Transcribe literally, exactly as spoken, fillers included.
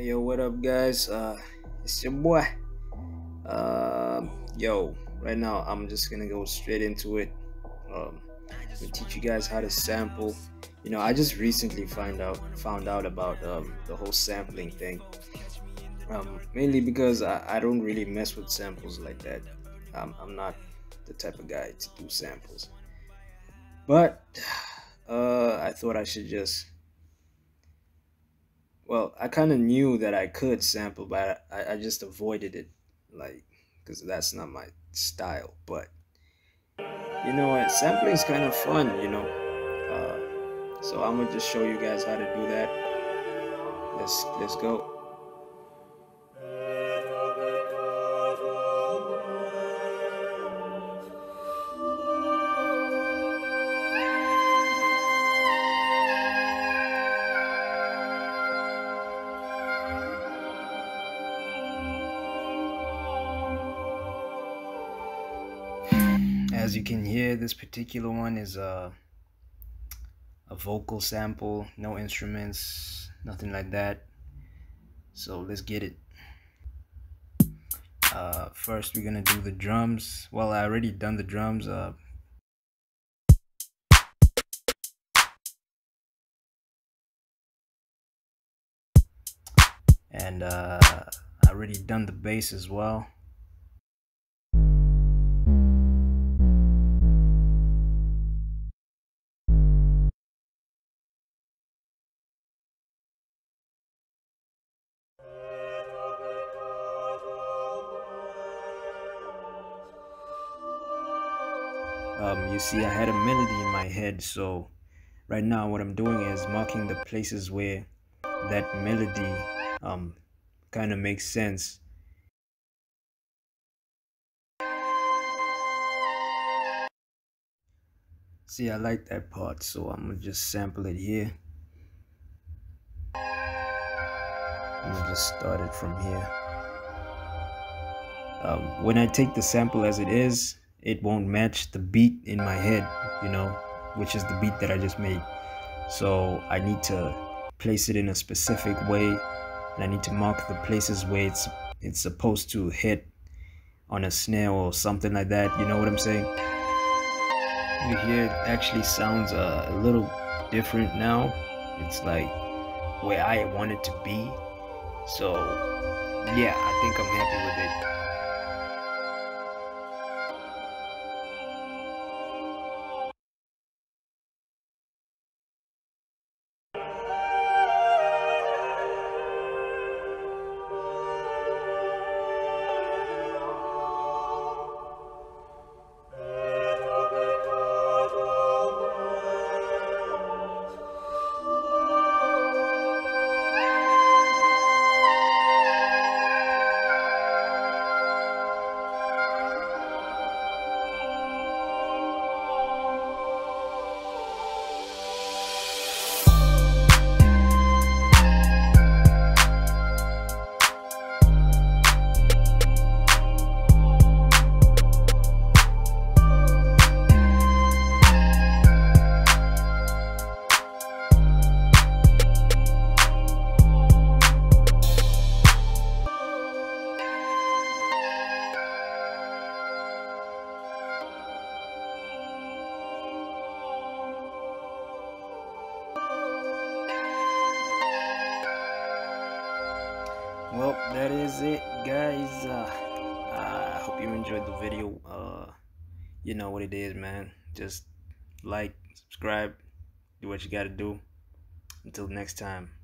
Hey yo, what up guys? Uh it's your boy. Uh, yo, right now I'm just gonna go straight into it. Um I'm gonna teach you guys how to sample. You know, I just recently find out found out about um the whole sampling thing. Um mainly because I, I don't really mess with samples like that. Um, I'm not the type of guy to do samples. But uh I thought I should just well, I kind of knew that I could sample, but I, I just avoided it, like, because that's not my style. But, you know what, sampling is kind of fun, you know. Uh, so I'm going to just show you guys how to do that. Let's, let's go. As you can hear, this particular one is a, a vocal sample, no instruments, nothing like that. So let's get it. Uh, first, we're gonna do the drums. Well, I already done the drums. Uh, and uh, I already done the bass as well. Um, you see, I had a melody in my head, so right now what I'm doing is marking the places where that melody um, kind of makes sense. See, I like that part, so I'm gonna just sample it here. I'm gonna just start it from here. Um, when I take the sample as it is, it won't match the beat in my head, you know, which is the beat that I just made. So I need to place it in a specific way, and I need to mark the places where it's it's supposed to hit on a snare or something like that. You know what I'm saying? You hear it actually sounds uh, a little different now. It's like where I want it to be. So yeah, I think I'm happy with it. Well, that is it guys. uh, I hope you enjoyed the video. Uh, you know what it is, man. Just like, subscribe, do what you gotta do. Until next time.